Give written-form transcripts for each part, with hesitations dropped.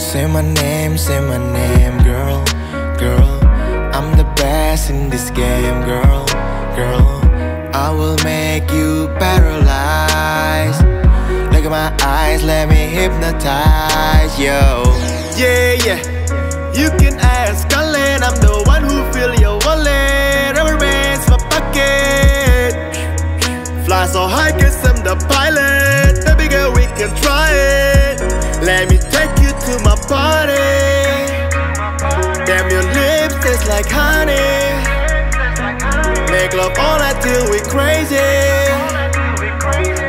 say my name, girl, girl. I'm the best in this game, girl, girl. I will make you paralyzed. Look at my eyes, let me hypnotize, yo. Yeah, yeah, you can ask Colin, I'm the one who fill your wallet. Rubberman's my pocket. Fly so high, cause I'm the pilot. Baby girl, we can try it. Let me take you to my party. Damn, your lips taste like honey. Make love all night till we crazy.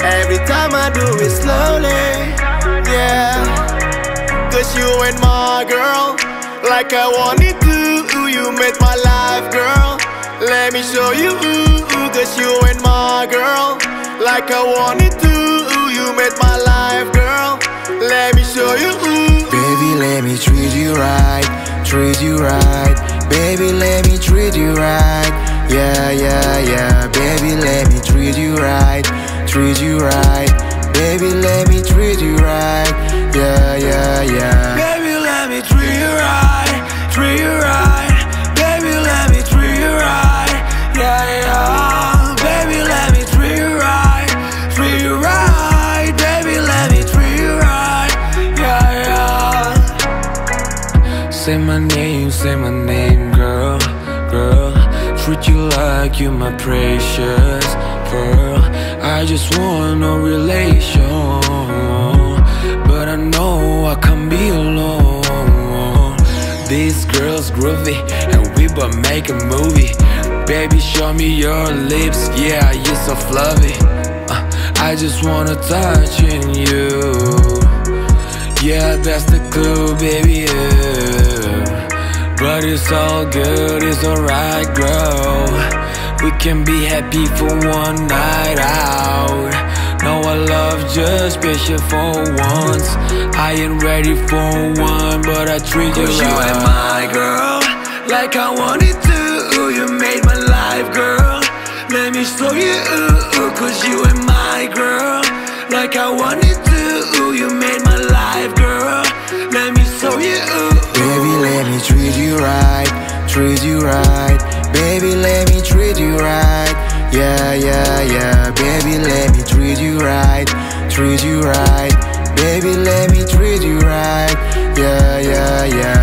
Every time I do it slowly, yeah. Cause you ain't my girl, like I wanted to. You made my life, girl. Let me show you. Cause you ain't my girl, like I wanted to. You made my life, girl. Let me show you. Baby, let me treat you right, treat you right. Baby, let me treat you right. Yeah, yeah, yeah, baby, let me treat you right, treat you right. Baby, let me treat you right, yeah, yeah, yeah. Baby, let me treat you right, treat you right. Baby, let me treat you right, yeah, yeah. Baby, let me treat you right, treat you right. Baby, let me treat you right, yeah, yeah. Say my name, girl, girl. Treat you like you're my precious pearl. I just want no relation, but I know I can be alone. This girl's groovy, and we bout make a movie. Baby, show me your lips, yeah, you're so fluffy. I just wanna touch in you. Yeah, that's the clue, baby, yeah. But it's all good, it's alright, girl. We can be happy for one night out. No, I love just special for once. I ain't ready for one, but I treat you right. Cause you ain't my girl, like I wanted to. You made my life, girl. Let me show you. Cause you ain't my girl, like I wanted to. You made my life, girl. Let me show you. Let me treat you right, treat you right. Baby, let me treat you right. Yeah, yeah, yeah. Baby, let me treat you right, treat you right. Baby, let me treat you right. Yeah, yeah, yeah.